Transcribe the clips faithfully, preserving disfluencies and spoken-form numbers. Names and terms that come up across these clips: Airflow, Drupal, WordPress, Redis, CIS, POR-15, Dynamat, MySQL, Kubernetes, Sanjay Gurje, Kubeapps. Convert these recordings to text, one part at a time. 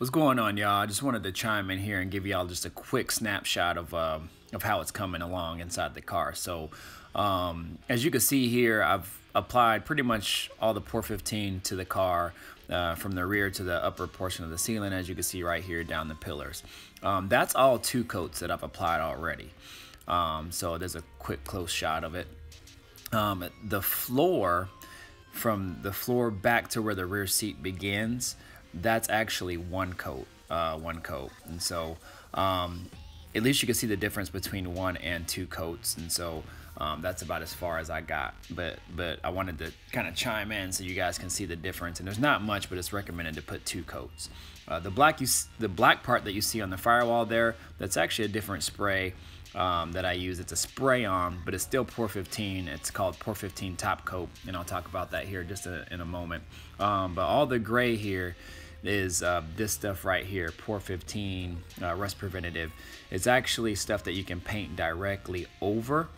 What's going on, y'all? I just wanted to chime in here and give y'all just a quick snapshot of uh, of how it's coming along inside the car. So um, as you can see here, I've applied pretty much all the P O R fifteen to the car, uh, from the rear to the upper portion of the ceiling, as you can see right here down the pillars. Um, that's all two coats that I've applied already. Um, so there's a quick close shot of it. Um, the floor, from the floor back to where the rear seat begins, that's actually one coat, uh, one coat. And so um, at least you can see the difference between one and two coats. And so um, that's about as far as I got. But but I wanted to kind of chime in so you guys can see the difference. And there's not much, but it's recommended to put two coats. Uh, the black you the black part that you see on the firewall there, that's actually a different spray um, that I use. It's a spray on, but it's still P O R fifteen. It's called P O R fifteen Top Coat, and I'll talk about that here just a, in a moment. Um, but all the gray here is uh, this stuff right here, P O R fifteen uh, rust preventative. It's actually stuff that you can paint directly over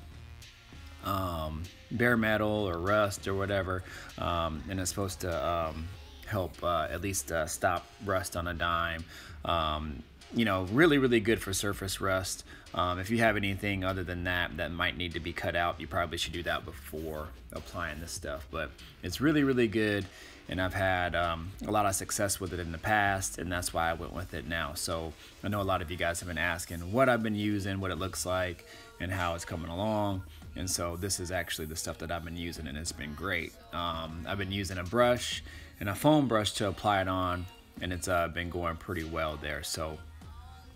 um, bare metal or rust or whatever, um, and it's supposed to um, help uh, at least uh, stop rust on a dime. Um, you know, really, really good for surface rust. Um, if you have anything other than that that might need to be cut out, you probably should do that before applying this stuff. But it's really, really good, and I've had um, a lot of success with it in the past, and that's why I went with it now. So I know a lot of you guys have been asking what I've been using, what it looks like, and how it's coming along. And so this is actually the stuff that I've been using, and it's been great. Um, I've been using a brush and a foam brush to apply it on, and it's uh, been going pretty well there. So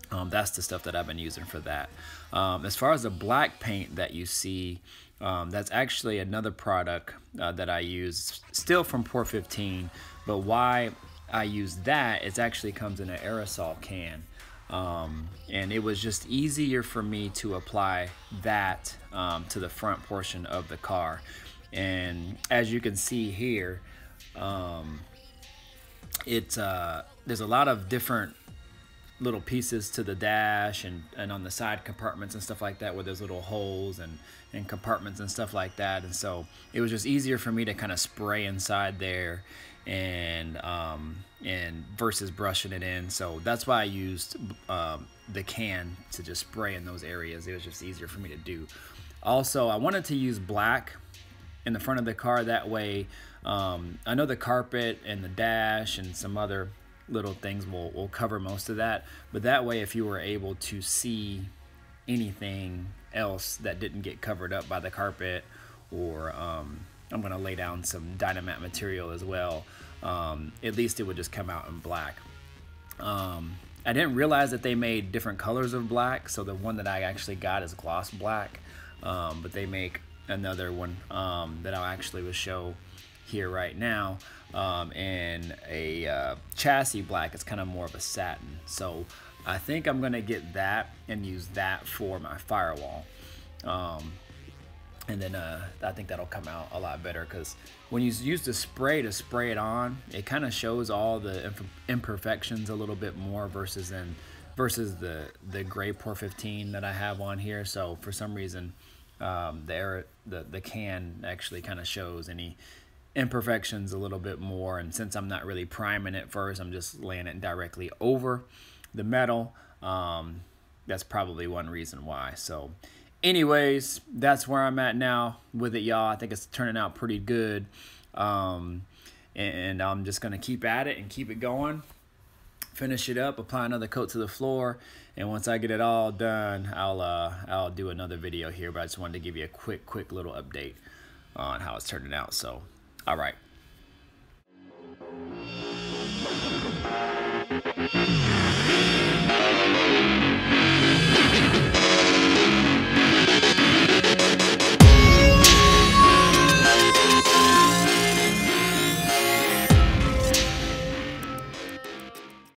um, that's the stuff that I've been using for that. Um, as far as the black paint that you see, um, that's actually another product uh, that I use, still from P O R fifteen, but why I use that, it actually comes in an aerosol can. Um, and it was just easier for me to apply that um, to the front portion of the car. And as you can see here, um, it's uh, there's a lot of different little pieces to the dash and, and on the side compartments and stuff like that, where there's little holes and, and compartments and stuff like that. And so it was just easier for me to kind of spray inside there and um, and versus brushing it in. So that's why I used um, the can to just spray in those areas. It was just easier for me to do. Also, I wanted to use black in the front of the car. That way, um, I know the carpet and the dash and some other little things will, will cover most of that, but that way if you were able to see anything else that didn't get covered up by the carpet, or um, I'm gonna lay down some Dynamat material as well, um, at least it would just come out in black. Um, I didn't realize that they made different colors of black, so the one that I actually got is gloss black, um, but they make another one um, that I actually will show here right now, um, in a uh, chassis black. It's kind of more of a satin. So I think I'm gonna get that and use that for my firewall. Um, and then uh, I think that'll come out a lot better, because when you use the spray to spray it on, it kind of shows all the imperfections a little bit more versus in versus the, the gray P O R fifteen that I have on here. So for some reason, um, the, air, the, the can actually kind of shows any imperfections a little bit more, and since I'm not really priming it first, I'm just laying it directly over the metal. Um, that's probably one reason why. So anyways, that's where I'm at now with it, y'all. I think it's turning out pretty good, um, and I'm just gonna keep at it and keep it going, finish it up, apply another coat to the floor, and once I get it all done, I'll uh, I'll do another video here, but I just wanted to give you a quick quick little update on how it's turning out. So all right.